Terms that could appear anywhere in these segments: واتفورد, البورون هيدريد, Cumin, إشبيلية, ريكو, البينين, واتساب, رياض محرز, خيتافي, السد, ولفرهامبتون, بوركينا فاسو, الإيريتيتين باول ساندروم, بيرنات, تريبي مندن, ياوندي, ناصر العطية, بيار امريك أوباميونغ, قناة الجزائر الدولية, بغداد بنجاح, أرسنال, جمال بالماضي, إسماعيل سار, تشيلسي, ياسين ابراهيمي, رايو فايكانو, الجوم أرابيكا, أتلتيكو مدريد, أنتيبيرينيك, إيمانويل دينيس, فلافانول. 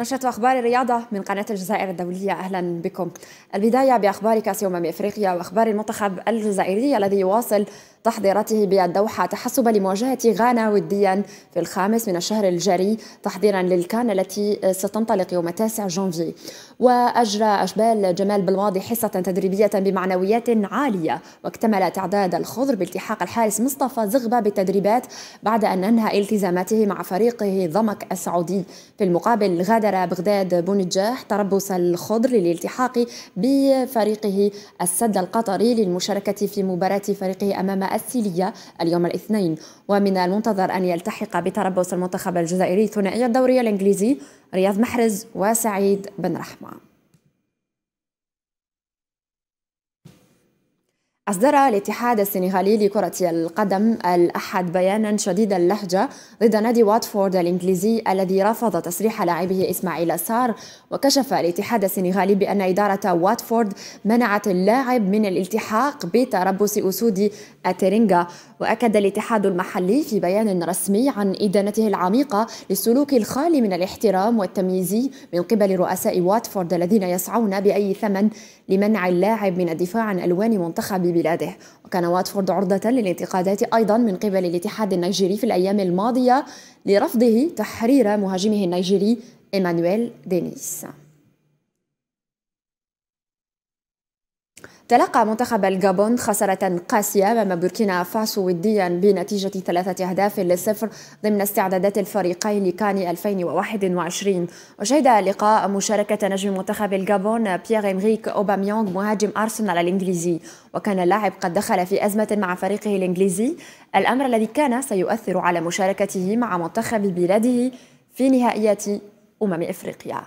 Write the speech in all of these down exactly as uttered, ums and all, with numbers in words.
نشرة أخبار الرياضة من قناة الجزائر الدولية، أهلا بكم. البداية بأخبار كأس أمم إفريقيا وأخبار المنتخب الجزائري الذي يواصل تحضيراته بالدوحة تحسبا لمواجهة غانا وديا في الخامس من الشهر الجاري تحضيرا للكان التي ستنطلق يوم تاسع جانفي. وأجرى أشبال جمال بالماضي حصة تدريبية بمعنويات عالية، واكتمل تعداد الخضر بالتحاق الحارس مصطفى زغبة بالتدريبات بعد أن أنهى التزاماته مع فريقه ضمك السعودي. في المقابل غادر بغداد بنجاح تربص الخضر للالتحاق بفريقه السد القطري للمشاركة في مباراة فريقه أمام السيلية اليوم الاثنين. ومن المنتظر أن يلتحق بتربص المنتخب الجزائري ثنائي الدوري الإنجليزي رياض محرز وسعيد بن رحمة. أصدر الاتحاد السنغالي لكرة القدم الأحد بيانا شديد اللهجة ضد نادي واتفورد الإنجليزي الذي رفض تسريح لاعبه إسماعيل سار. وكشف الاتحاد السنغالي بأن إدارة واتفورد منعت اللاعب من الالتحاق بتربص أسود أترينغا. وأكد الاتحاد المحلي في بيان رسمي عن إدانته العميقة للسلوك الخالي من الاحترام والتمييزي من قبل رؤساء واتفورد الذين يسعون بأي ثمن لمنع اللاعب من الدفاع عن ألوان منتخب بلاده. وكان واتفورد عرضة للانتقادات أيضا من قبل الاتحاد النيجيري في الأيام الماضية لرفضه تحرير مهاجمه النيجيري إيمانويل دينيس. تلقى منتخب الجابون خسارة قاسية أمام بوركينا فاسو وديا بنتيجة ثلاثة أهداف لصفر ضمن استعدادات الفريقين لكان ألفين وواحد وعشرين. وشهد لقاء مشاركة نجم منتخب الجابون بيار امريك أوباميونغ مهاجم أرسنال الإنجليزي، وكان اللاعب قد دخل في أزمة مع فريقه الإنجليزي، الأمر الذي كان سيؤثر على مشاركته مع منتخب بلاده في نهائيات أمم إفريقيا.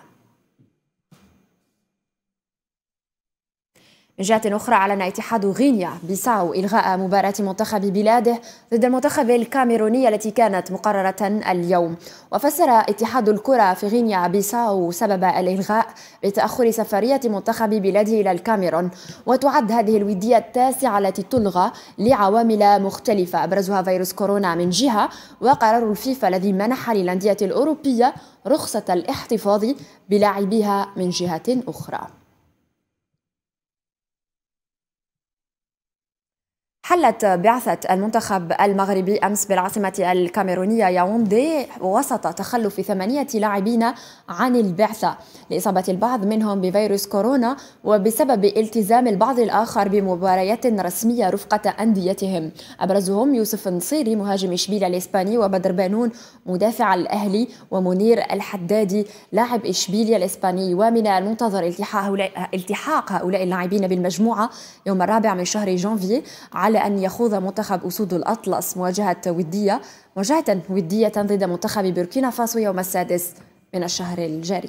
من جهة أخرى أعلن اتحاد غينيا بيساو إلغاء مباراة منتخب بلاده ضد المنتخب الكاميروني التي كانت مقررة اليوم. وفسر اتحاد الكرة في غينيا بيساو سبب الإلغاء بتأخر سفرية منتخب بلاده إلى الكاميرون. وتعد هذه الودية التاسعة التي تلغى لعوامل مختلفة أبرزها فيروس كورونا من جهة، وقرار الفيفا الذي منح للأندية الأوروبية رخصة الاحتفاظ بلاعبيها من جهة أخرى. حلت بعثة المنتخب المغربي أمس بالعاصمة الكاميرونية ياوندي وسط تخلف ثمانية لاعبين عن البعثة لإصابة البعض منهم بفيروس كورونا وبسبب التزام البعض الآخر بمباريات رسمية رفقة أنديتهم، أبرزهم يوسف النصيري مهاجم إشبيلية الإسباني وبدر بانون مدافع الأهلي ومنير الحدادي لاعب إشبيلية الإسباني. ومن المنتظر التحاق هؤلاء اللاعبين بالمجموعة يوم الرابع من شهر جانفي على على أن يخوض منتخب أسود الأطلس مواجهة ودية مواجهة ودية ضد منتخب بوركينا فاسو يوم السادس من الشهر الجاري.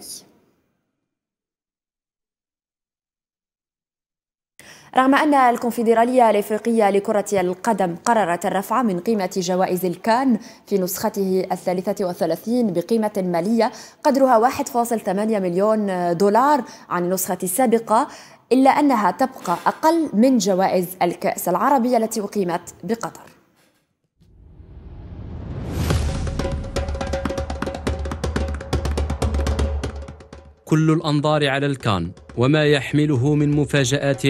رغم أن الكونفدرالية الإفريقية لكرة القدم قررت الرفع من قيمة جوائز الكان في نسخته الثالثة والثلاثين بقيمة مالية قدرها واحد فاصل ثمانية مليون دولار عن النسخة السابقة، إلا أنها تبقى أقل من جوائز الكأس العربية التي أقيمت بقطر. كل الأنظار على الكان وما يحمله من مفاجآت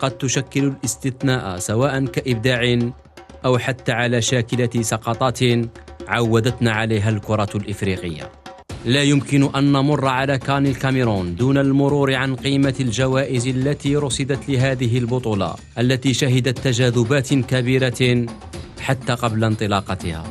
قد تشكل الاستثناء سواء كإبداع أو حتى على شاكلة سقطات عودتنا عليها الكرة الإفريقية. لا يمكن أن نمر على كان الكاميرون دون المرور عن قيمة الجوائز التي رصدت لهذه البطولة التي شهدت تجاذبات كبيرة حتى قبل انطلاقتها.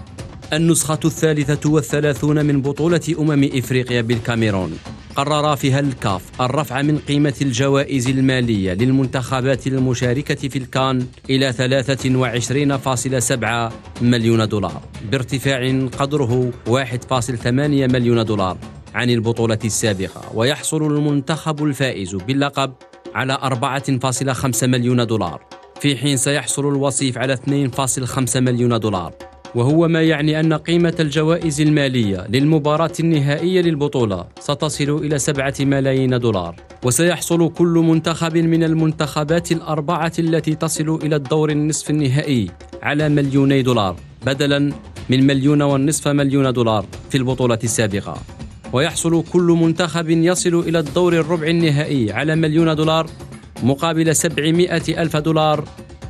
النسخة الثالثة والثلاثون من بطولة أمم إفريقيا بالكاميرون قرر فيها الكاف الرفع من قيمة الجوائز المالية للمنتخبات المشاركة في الكان إلى ثلاثة وعشرين فاصل سبعة مليون دولار بارتفاع قدره واحد فاصل ثمانية مليون دولار عن البطولة السابقة، ويحصل المنتخب الفائز باللقب على أربعة فاصل خمسة مليون دولار في حين سيحصل الوصيف على اثنين فاصل خمسة مليون دولار، وهو ما يعني أن قيمة الجوائز المالية للمباراة النهائية للبطولة ستصل إلى سبعة ملايين دولار. وسيحصل كل منتخب من المنتخبات الأربعة التي تصل إلى الدور النصف النهائي على مليوني دولار بدلاً من مليون والنصف مليون دولار في البطولة السابقة. ويحصل كل منتخب يصل إلى الدور الربع النهائي على مليون دولار مقابل سبعمائة ألف دولار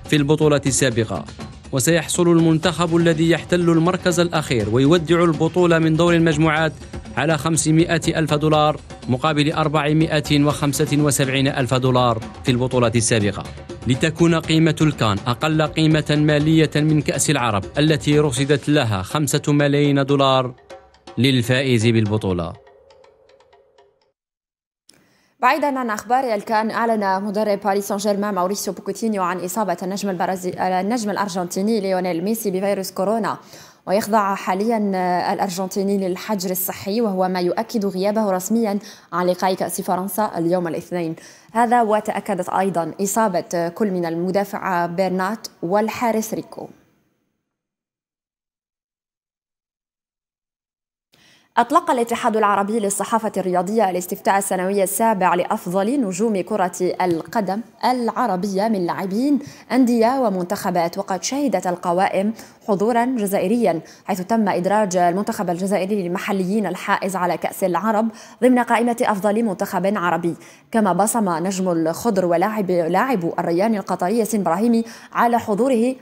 في البطولة السابقة. وسيحصل المنتخب الذي يحتل المركز الأخير ويودع البطولة من دور المجموعات على خمسمائة ألف دولار مقابل أربعمائة وخمسة وسبعين ألف دولار في البطولة السابقة، لتكون قيمة الكان أقل قيمة مالية من كأس العرب التي رصدت لها خمسة ملايين دولار للفائز بالبطولة. بعيداً عن أخبار الكان، أعلن مدرب باريس سان جيرمان ماوريسيو بوكوتينيو عن إصابة النجم البرازيل النجم الأرجنتيني ليونيل ميسي بفيروس كورونا، ويخضع حاليا الأرجنتيني للحجر الصحي، وهو ما يؤكد غيابه رسميا عن لقاء كأس فرنسا اليوم الاثنين. هذا وتأكدت أيضا إصابة كل من المدافع بيرنات والحارس ريكو. أطلق الاتحاد العربي للصحافة الرياضية الاستفتاء السنوي السابع لأفضل نجوم كرة القدم العربية من لاعبين أندية ومنتخبات، وقد شهدت القوائم حضورا جزائريا، حيث تم إدراج المنتخب الجزائري للمحليين الحائز على كأس العرب ضمن قائمة أفضل منتخب عربي. كما بصم نجم الخضر ولاعب لاعب الريان القطري ياسين ابراهيمي على حضوره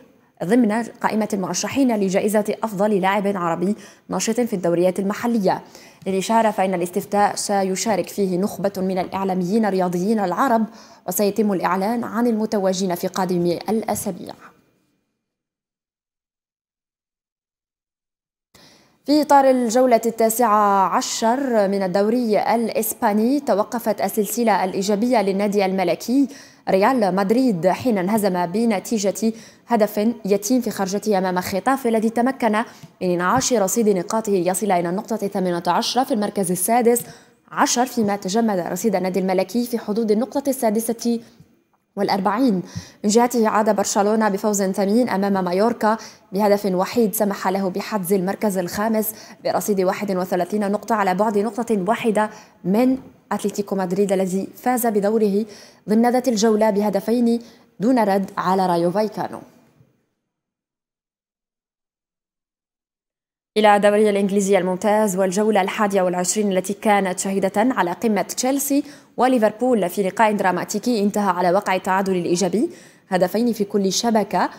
ضمن قائمة المرشحين لجائزة أفضل لاعب عربي ناشط في الدوريات المحلية. للإشارة فإن الاستفتاء سيشارك فيه نخبة من الإعلاميين الرياضيين العرب، وسيتم الإعلان عن المتوجين في قادم الأسابيع. في إطار الجولة التاسعة عشر من الدوري الإسباني، توقفت السلسلة الإيجابية للنادي الملكي ريال مدريد حين انهزم بنتيجة هدف يتيم في خرجته أمام خيتافي، الذي تمكن من إنعاش رصيد نقاطه ليصل إلى النقطة الثامنة عشرة في المركز السادس عشر، فيما تجمد رصيد النادي الملكي في حدود النقطة السادسة والأربعين. من جهته عاد برشلونة بفوز ثمين أمام مايوركا بهدف وحيد سمح له بحجز المركز الخامس برصيد واحد وثلاثين نقطة على بعد نقطة واحدة من أتلتيكو مدريد الذي فاز بدوره ضمن ذات الجولة بهدفين دون رد على رايو فايكانو. إلى الدوري الإنجليزي الممتاز، والجولة الحادية والعشرين التي كانت شهيدة على قمة تشيلسي وليفربول في لقاء دراماتيكي انتهى على وقع التعادل الإيجابي هدفين في كل شبكة،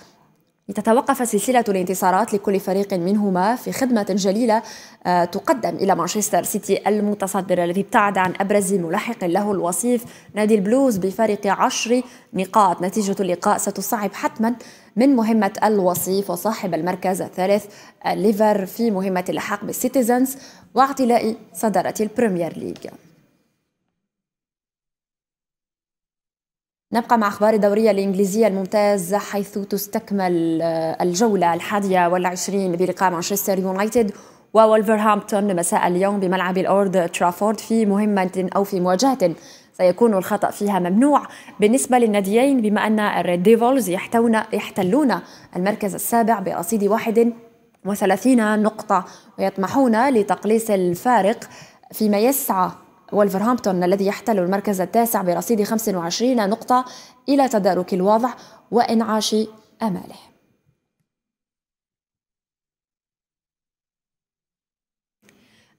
لتتوقف سلسلة الانتصارات لكل فريق منهما في خدمة جليلة تقدم إلى مانشستر سيتي المتصدر، الذي ابتعد عن أبرز ملاحق له الوصيف نادي البلوز بفارق عشر نقاط. نتيجة اللقاء ستصعب حتما من مهمة الوصيف وصاحب المركز الثالث الليفر في مهمة اللحاق بالسيتيزنز واعتلاء صدارة البريمير ليج. نبقى مع أخبار الدورية الإنجليزية الممتاز، حيث تستكمل الجولة الحادية والعشرين بلقاء مانشستر يونايتد وولفرهامبتون مساء اليوم بملعب الأورد ترافورد في مهمة أو في مواجهة سيكون الخطأ فيها ممنوع بالنسبة للناديين، بما أن الريد ديفولز يحتون يحتلون المركز السابع برصيد واحد وثلاثين نقطة، ويطمحون لتقليص الفارق، فيما يسعى ولفرهامبتون الذي يحتل المركز التاسع برصيد خمس وعشرين نقطة إلى تدارك الوضع وإنعاش آماله.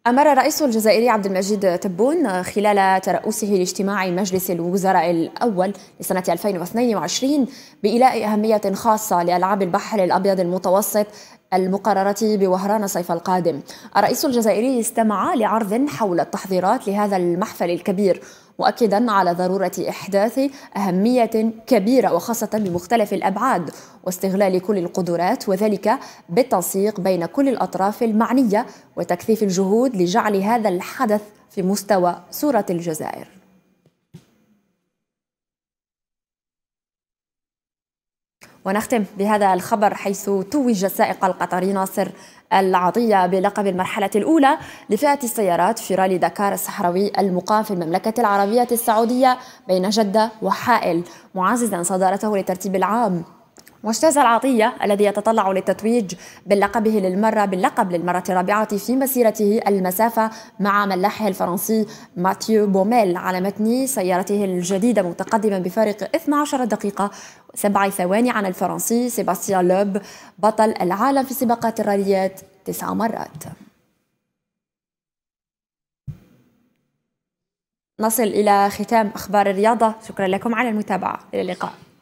أمر الرئيس الجزائري عبد المجيد تبون خلال ترأسه لاجتماع مجلس الوزراء الأول لسنة ألفين واثنين وعشرين بإيلاء أهمية خاصة لألعاب البحر الأبيض المتوسط المقررة بوهران الصيف القادم. الرئيس الجزائري استمع لعرض حول التحضيرات لهذا المحفل الكبير، مؤكدا على ضرورة إحداث أهمية كبيرة وخاصة بمختلف الأبعاد واستغلال كل القدرات، وذلك بالتنسيق بين كل الأطراف المعنية وتكثيف الجهود لجعل هذا الحدث في مستوى صورة الجزائر. ونختم بهذا الخبر، حيث توج السائق القطري ناصر العطية بلقب المرحلة الأولى لفئة السيارات في رالي دكار الصحراوي المقام في المملكة العربية السعودية بين جدة وحائل، معززا صدارته للترتيب العام. واجتاز العطية الذي يتطلع للتتويج باللقبه للمرة باللقب للمرة الرابعة في مسيرته المسافة مع ملاحه الفرنسي ماتيو بوميل على متن سيارته الجديدة، متقدما بفارق اثنتي عشرة دقيقة وسبع ثواني عن الفرنسي سيباستيان لوب بطل العالم في سباقات الراليات تسع مرات. نصل إلى ختام أخبار الرياضة. شكرا لكم على المتابعة، إلى اللقاء.